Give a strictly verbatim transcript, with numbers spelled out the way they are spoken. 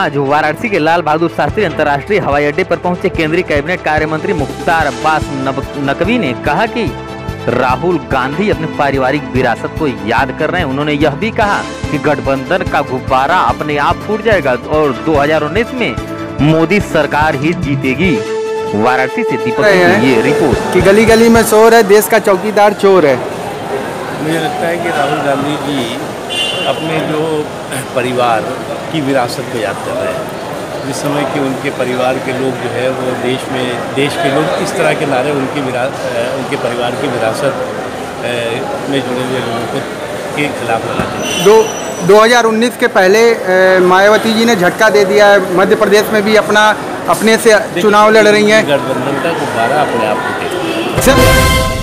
आज वाराणसी के लाल बहादुर शास्त्री अंतर्राष्ट्रीय हवाई अड्डे पर पहुंचे केंद्रीय कैबिनेट कार्य मंत्री मुख्तार अब्बास नकवी ने कहा कि राहुल गांधी अपने पारिवारिक विरासत को याद कर रहे हैं। उन्होंने यह भी कहा कि गठबंधन का गुब्बारा अपने आप फूट जाएगा और दो हज़ार उन्नीस में मोदी सरकार ही जीतेगी। वाराणसी से दीपक दुबे ये रिपोर्ट। कि गली गली में शोर है, देश का चौकीदार चोर है। मुझे लगता है कि राहुल गांधी जी अपने जो परिवार की विरासत को याद कर रहे हैं, जिस समय कि उनके परिवार के लोग जो है वो देश में देश के लोग इस तरह के नारे उनकी विरासत उनके परिवार की विरासत में जुड़े हुए लोगों के खिलाफ लगाते हैं। दो दो हज़ार उन्नीस के पहले मायावती जी ने झटका दे दिया है, मध्य प्रदेश में भी अपना अपने से चुनाव लड़ रही हैं। गठबंधन का गुब्बारा अपने आप को